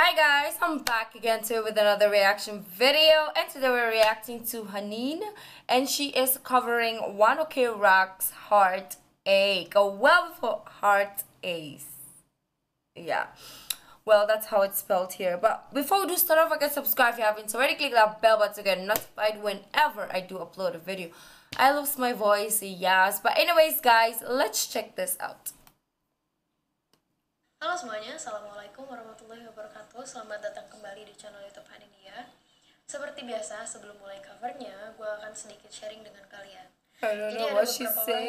Hi guys, I'm back again too with another reaction video, and today we're reacting to Hanin, and she is covering One Ok Rock's Heartache. Well, for Heartache, yeah. Well, that's how it's spelled here. But before we do start off, again, subscribe if you haven't already. Click that bell button to get notified whenever I do upload a video. I lose my voice, yes. But anyways, guys, let's check this out. Halo semuanya, Assalamualaikum warahmatullahi wabarakatuh. Selamat datang kembali di channel YouTube Hanin Dhiya. Seperti biasa, sebelum mulai covernya, gue akan sedikit sharing dengan kalian. Jadi ada beberapa orang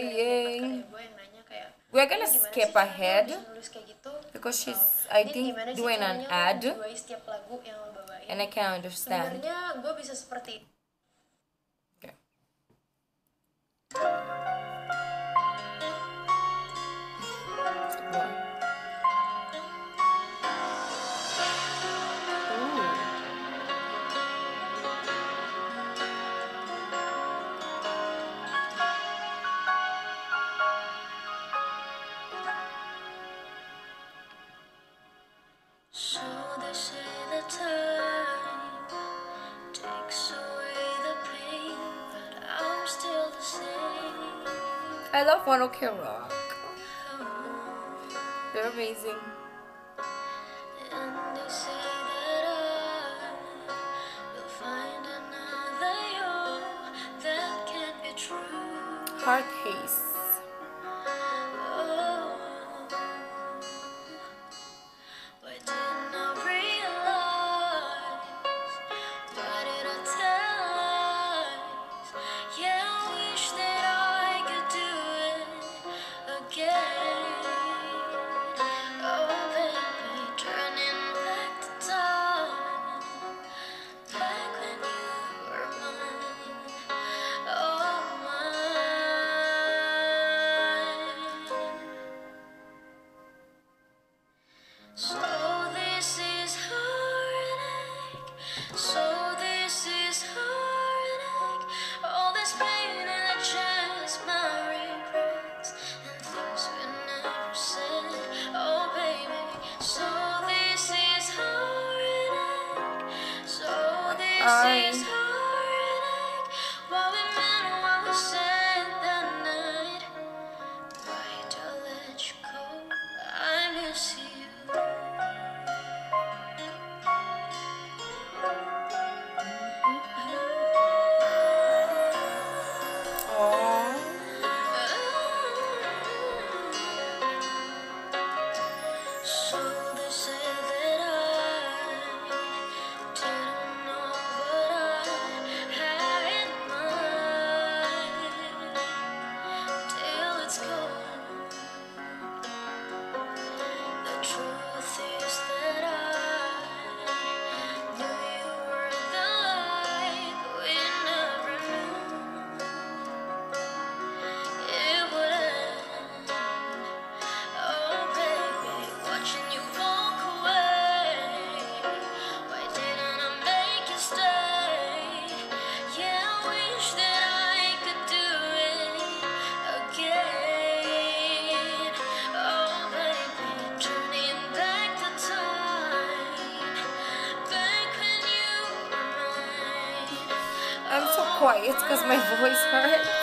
yang nanya kayak, we're gonna skip ahead because she's, I think, doing an ad, and I can't understand. Sebenarnya gue bisa seperti itu. I love One Ok Rock. They're amazing. And they say that will find another you that can be true. Heartache. Why didn't I realize? Why did I tell lies? Yeah, I wish that this is heartache. What we meant and what we said that night. Why did I let you go? I miss you. So they say that I'm so quiet because my voice hurts.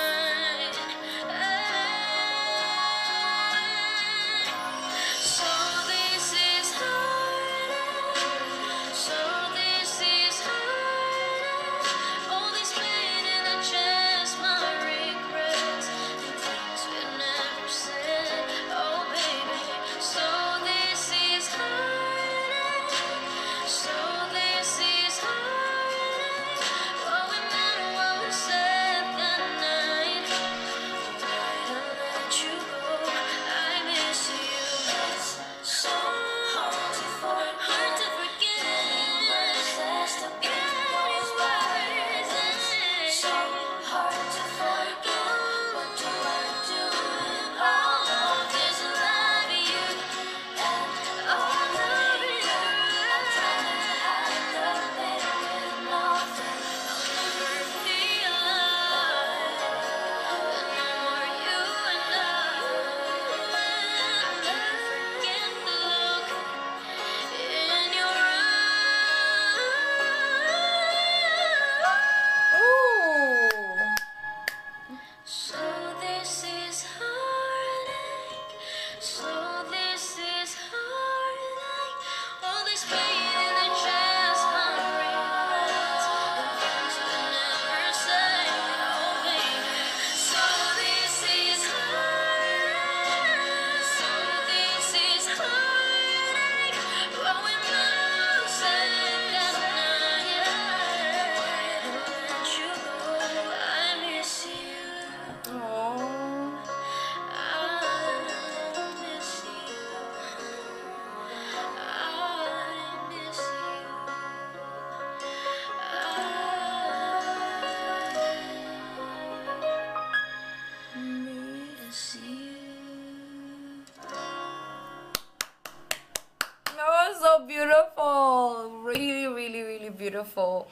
Beautiful, really, really, really beautiful.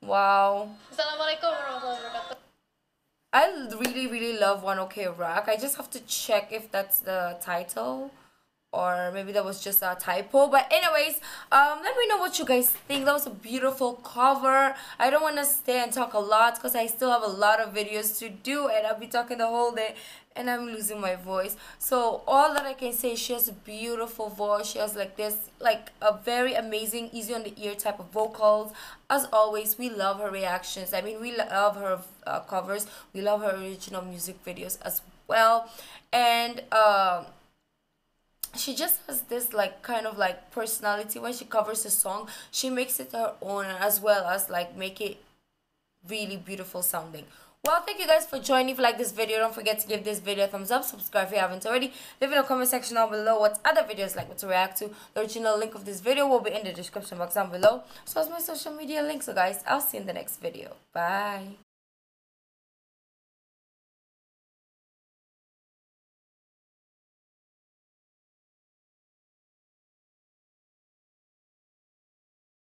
Wow. Assalamualaikum warahmatullahi wabarakatuh. I really, really love One Ok Rock. I just have to check if that's the title, or maybe that was just a typo. But anyways, let me know what you guys think. That was a beautiful cover. I don't want to stay and talk a lot because I still have a lot of videos to do, and I'll be talking the whole day. And I'm losing my voice. So all that I can say, she has a beautiful voice. She has like this, like a very amazing, easy on the ear type of vocals. As always, we love her reactions. I mean, we love her covers. We love her original music videos as well. And she just has this like kind of like personality. When she covers a song, she makes it her own, as well as like make it really beautiful sounding. Well, thank you guys for joining. If you like this video, don't forget to give this video a thumbs up. Subscribe if you haven't already. Leave in the comment section down below what other videos like to react to. The original link of this video will be in the description box down below, so as my social media links. So guys, I'll see you in the next video. Bye.